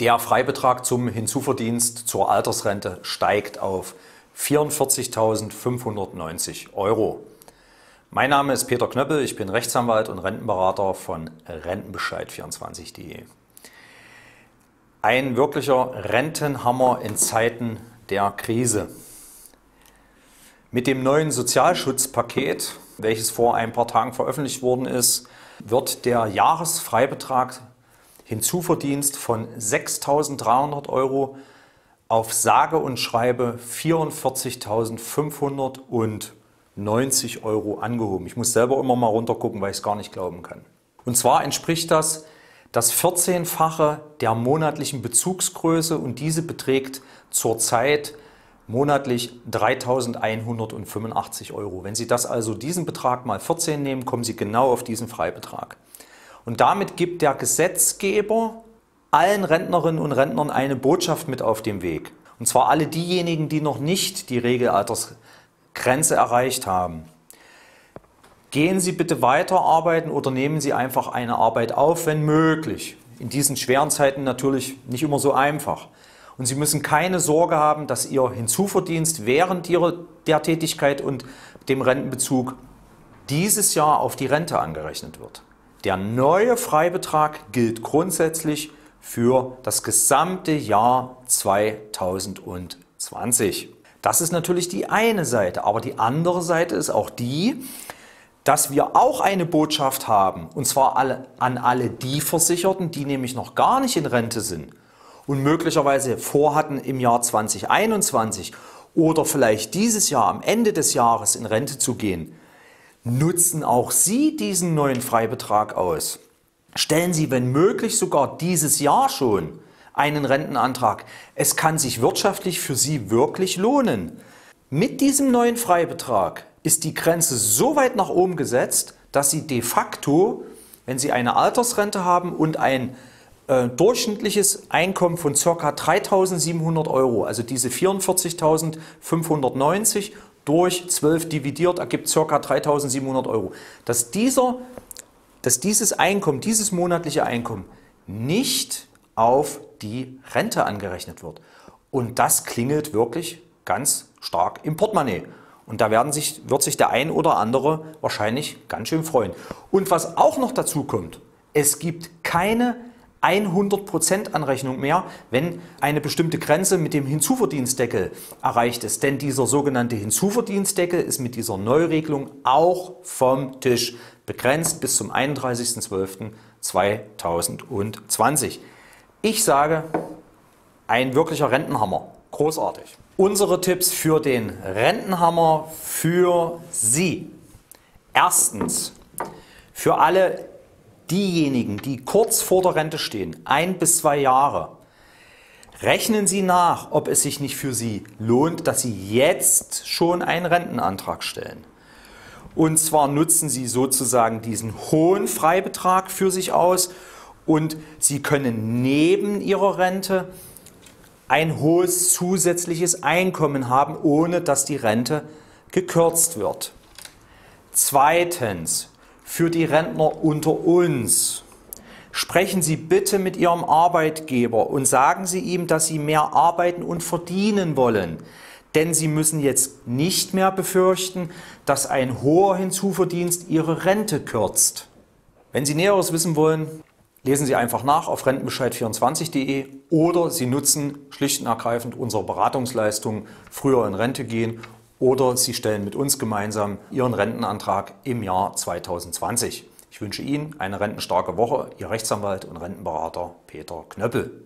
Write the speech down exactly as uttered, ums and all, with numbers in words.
Der Freibetrag zum Hinzuverdienst zur Altersrente steigt auf vierundvierzigtausendfünfhundertneunzig Euro. Mein Name ist Peter Knöppel, ich bin Rechtsanwalt und Rentenberater von Rentenbescheid vierundzwanzig punkt de. Ein wirklicher Rentenhammer in Zeiten der Krise. Mit dem neuen Sozialschutzpaket, welches vor ein paar Tagen veröffentlicht worden ist, wird der Jahresfreibetrag Hinzuverdienst von sechstausenddreihundert Euro auf sage und schreibe vierundvierzigtausendfünfhundertneunzig Euro angehoben. Ich muss selber immer mal runtergucken, weil ich es gar nicht glauben kann. Und zwar entspricht das das vierzehnfache der monatlichen Bezugsgröße und diese beträgt zurzeit monatlich dreitausendeinhundertfünfundachtzig Euro. Wenn Sie das also diesen Betrag mal vierzehn nehmen, kommen Sie genau auf diesen Freibetrag. Und damit gibt der Gesetzgeber allen Rentnerinnen und Rentnern eine Botschaft mit auf den Weg. Und zwar alle diejenigen, die noch nicht die Regelaltersgrenze erreicht haben. Gehen Sie bitte weiter arbeiten oder nehmen Sie einfach eine Arbeit auf, wenn möglich. In diesen schweren Zeiten natürlich nicht immer so einfach. Und Sie müssen keine Sorge haben, dass Ihr Hinzuverdienst während Ihrer der Tätigkeit und dem Rentenbezug dieses Jahr auf die Rente angerechnet wird. Der neue Freibetrag gilt grundsätzlich für das gesamte Jahr zweitausendzwanzig. Das ist natürlich die eine Seite, aber die andere Seite ist auch die, dass wir auch eine Botschaft haben, und zwar alle, an alle die Versicherten, die nämlich noch gar nicht in Rente sind und möglicherweise vorhatten, im Jahr zweitausendeinundzwanzig oder vielleicht dieses Jahr am Ende des Jahres in Rente zu gehen, nutzen auch Sie diesen neuen Freibetrag aus. Stellen Sie, wenn möglich, sogar dieses Jahr schon einen Rentenantrag. Es kann sich wirtschaftlich für Sie wirklich lohnen. Mit diesem neuen Freibetrag ist die Grenze so weit nach oben gesetzt, dass Sie de facto, wenn Sie eine Altersrente haben und ein äh, durchschnittliches Einkommen von ca. dreitausendsiebenhundert Euro, also diese vierundvierzigtausendfünfhundertneunzig durch zwölf dividiert, ergibt ca. dreitausendsiebenhundert Euro, dass, dieser, dass dieses Einkommen, dieses monatliche Einkommen nicht auf die Rente angerechnet wird. Und das klingelt wirklich ganz stark im Portemonnaie. Und da werden sich, wird sich der ein oder andere wahrscheinlich ganz schön freuen. Und was auch noch dazu kommt, es gibt keine hundert Prozent Anrechnung mehr, wenn eine bestimmte Grenze mit dem Hinzuverdienstdeckel erreicht ist. Denn dieser sogenannte Hinzuverdienstdeckel ist mit dieser Neuregelung auch vom Tisch, begrenzt bis zum einunddreißigsten zwölften zweitausendzwanzig. Ich sage, ein wirklicher Rentenhammer. Großartig. Unsere Tipps für den Rentenhammer für Sie. Erstens, für alle diejenigen, die kurz vor der Rente stehen, ein bis zwei Jahre, rechnen Sie nach, ob es sich nicht für Sie lohnt, dass Sie jetzt schon einen Rentenantrag stellen. Und zwar nutzen Sie sozusagen diesen hohen Freibetrag für sich aus und Sie können neben Ihrer Rente ein hohes zusätzliches Einkommen haben, ohne dass die Rente gekürzt wird. Zweitens, für die Rentner unter uns. Sprechen Sie bitte mit Ihrem Arbeitgeber und sagen Sie ihm, dass Sie mehr arbeiten und verdienen wollen. Denn Sie müssen jetzt nicht mehr befürchten, dass ein hoher Hinzuverdienst Ihre Rente kürzt. Wenn Sie Näheres wissen wollen, lesen Sie einfach nach auf Rentenbescheid vierundzwanzig punkt de oder Sie nutzen schlicht und ergreifend unsere Beratungsleistung Früher in Rente gehen. Oder Sie stellen mit uns gemeinsam Ihren Rentenantrag im Jahr zweitausendzwanzig. Ich wünsche Ihnen eine rentenstarke Woche. Ihr Rechtsanwalt und Rentenberater Peter Knöppel.